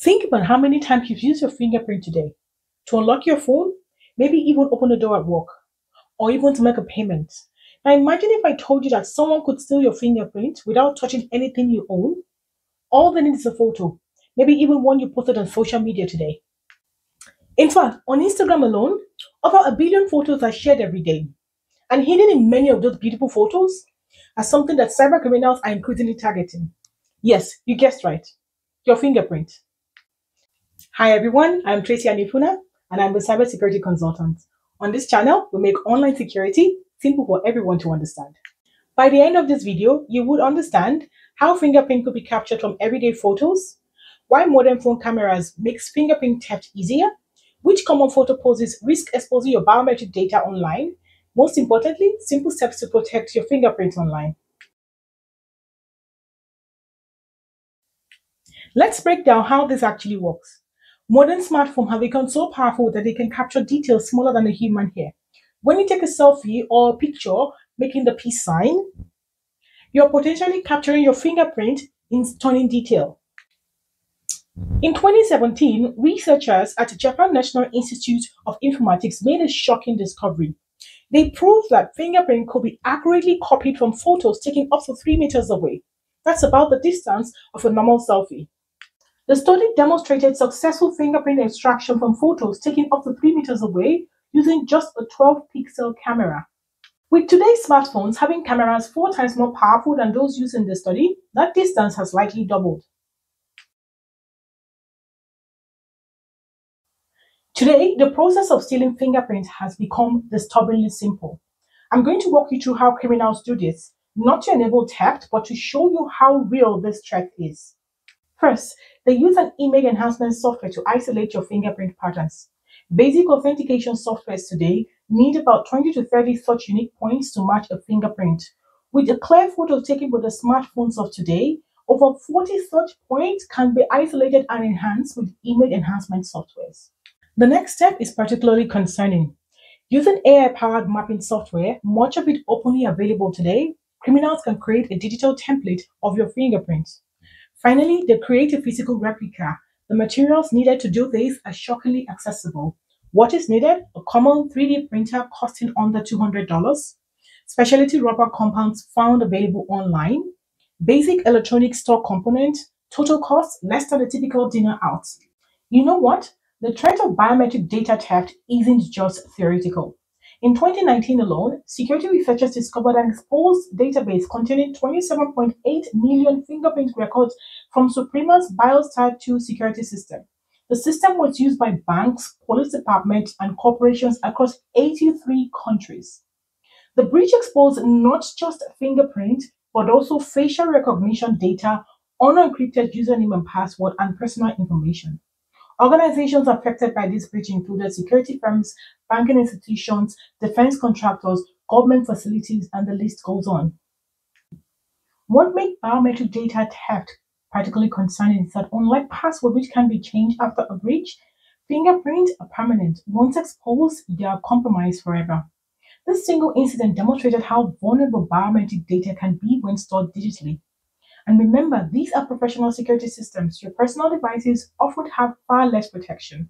Think about how many times you've used your fingerprint today to unlock your phone, maybe even open a door at work, or even to make a payment. Now imagine if I told you that someone could steal your fingerprint without touching anything you own. All they need is a photo, maybe even one you posted on social media today. In fact, on Instagram alone, over 1 billion photos are shared every day. And hidden in many of those beautiful photos are something that cyber criminals are increasingly targeting. Yes, you guessed right, your fingerprint. Hi everyone, I'm Tracy Anipuna, and I'm a cybersecurity consultant. On this channel, we make online security simple for everyone to understand. By the end of this video, you would understand how fingerprint could be captured from everyday photos, why modern phone cameras makes fingerprint theft easier, which common photo poses risk exposing your biometric data online, most importantly, simple steps to protect your fingerprint online. Let's break down how this actually works. Modern smartphones have become so powerful that they can capture details smaller than a human hair. When you take a selfie or a picture making the peace sign, you're potentially capturing your fingerprint in stunning detail. In 2017, researchers at Japan National Institute of Informatics made a shocking discovery. They proved that fingerprint could be accurately copied from photos taken up to 3 meters away. That's about the distance of a normal selfie. The study demonstrated successful fingerprint extraction from photos taken up to 3 meters away using just a 12-pixel camera. With today's smartphones having cameras 4 times more powerful than those used in the study, that distance has likely doubled. Today, the process of stealing fingerprints has become disturbingly simple. I'm going to walk you through how criminals do this, not to enable theft, but to show you how real this threat is. First, they use an image enhancement software to isolate your fingerprint patterns. Basic authentication softwares today need about 20 to 30 such unique points to match a fingerprint. With a clear photo taken with the smartphones of today, over 40 such points can be isolated and enhanced with image enhancement softwares. The next step is particularly concerning. Using AI-powered mapping software, much of it openly available today, criminals can create a digital template of your fingerprint. Finally, they create a physical replica. The materials needed to do this are shockingly accessible. What is needed? A common 3D printer costing under $200, specialty rubber compounds found available online, basic electronic store component, total cost less than a typical dinner out. You know what? The threat of biometric data theft isn't just theoretical. In 2019 alone, security researchers discovered an exposed database containing 27.8 million fingerprint records from Suprema's BioStar 2 security system. The system was used by banks, police departments, and corporations across 83 countries. The breach exposed not just fingerprint, but also facial recognition data, unencrypted username and password, and personal information. Organizations affected by this breach included security firms, banking institutions, defense contractors, government facilities, and the list goes on. What makes biometric data theft particularly concerning is that unlike passwords, which can be changed after a breach, fingerprints are permanent. Once exposed, they are compromised forever. This single incident demonstrated how vulnerable biometric data can be when stored digitally. And remember, these are professional security systems. Your personal devices often have far less protection.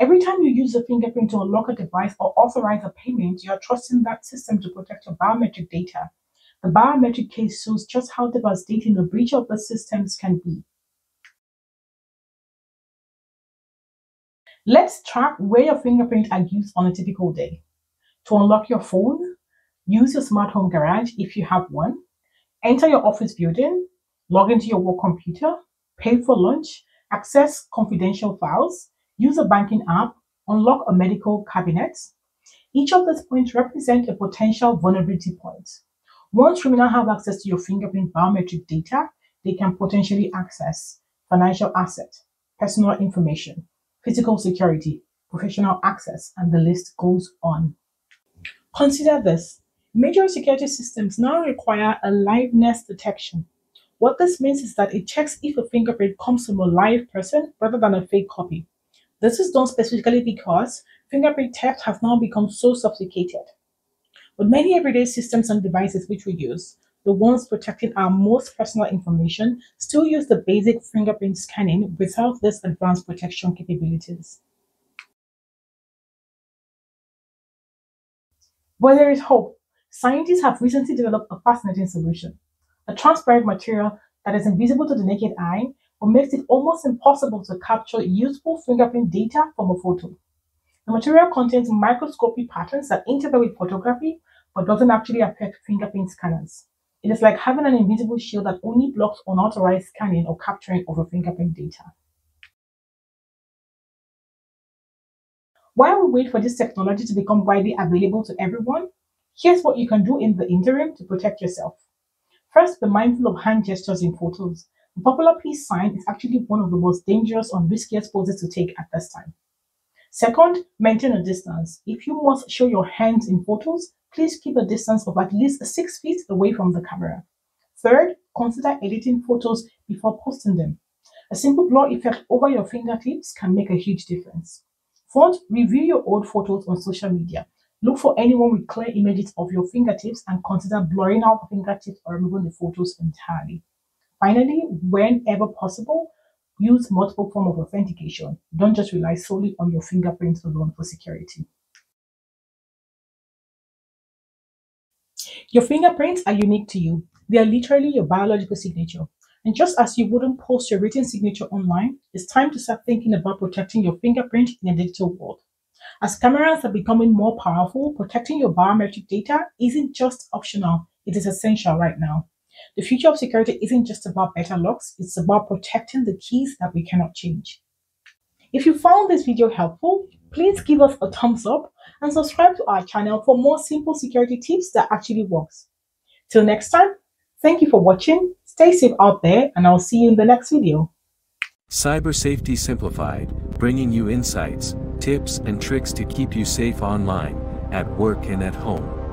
Every time you use a fingerprint to unlock a device or authorize a payment, you are trusting that system to protect your biometric data. The biometric case shows just how devastating a breach of the systems can be. Let's track where your fingerprints are used on a typical day. To unlock your phone, use your smart home garage if you have one, enter your office building, log into your work computer, pay for lunch, access confidential files, use a banking app, unlock a medical cabinet. Each of these points represent a potential vulnerability point. Once criminals have access to your fingerprint biometric data, they can potentially access financial assets, personal information, physical security, professional access, and the list goes on. Consider this. Major security systems now require a liveness detection. What this means is that it checks if a fingerprint comes from a live person rather than a fake copy. This is done specifically because fingerprint theft has now become so sophisticated. With many everyday systems and devices which we use, the ones protecting our most personal information, still use the basic fingerprint scanning without these advanced protection capabilities. But there is hope. Scientists have recently developed a fascinating solution, a transparent material that is invisible to the naked eye, but makes it almost impossible to capture useful fingerprint data from a photo. The material contains microscopic patterns that interfere with photography, but doesn't actually affect fingerprint scanners. It is like having an invisible shield that only blocks unauthorized scanning or capturing of fingerprint data. While we wait for this technology to become widely available to everyone, here's what you can do in the interim to protect yourself. First, be mindful of hand gestures in photos. The popular peace sign is actually one of the most dangerous and riskiest poses to take at this time. Second, maintain a distance. If you must show your hands in photos, please keep a distance of at least 6 feet away from the camera. Third, consider editing photos before posting them. A simple blur effect over your fingertips can make a huge difference. Fourth, review your old photos on social media. Look for anyone with clear images of your fingertips and consider blurring out the fingertips or removing the photos entirely. Finally, whenever possible, use multiple forms of authentication. Don't just rely solely on your fingerprints alone for security. Your fingerprints are unique to you. They are literally your biological signature. And just as you wouldn't post your written signature online, it's time to start thinking about protecting your fingerprint in a digital world. As cameras are becoming more powerful, protecting your biometric data isn't just optional, it is essential right now. The future of security isn't just about better locks, it's about protecting the keys that we cannot change. If you found this video helpful, please give us a thumbs up and subscribe to our channel for more simple security tips that actually works. Till next time, thank you for watching, stay safe out there, and I'll see you in the next video. Cyber Safety Simplified, bringing you insights, tips and tricks to keep you safe online, at work and at home.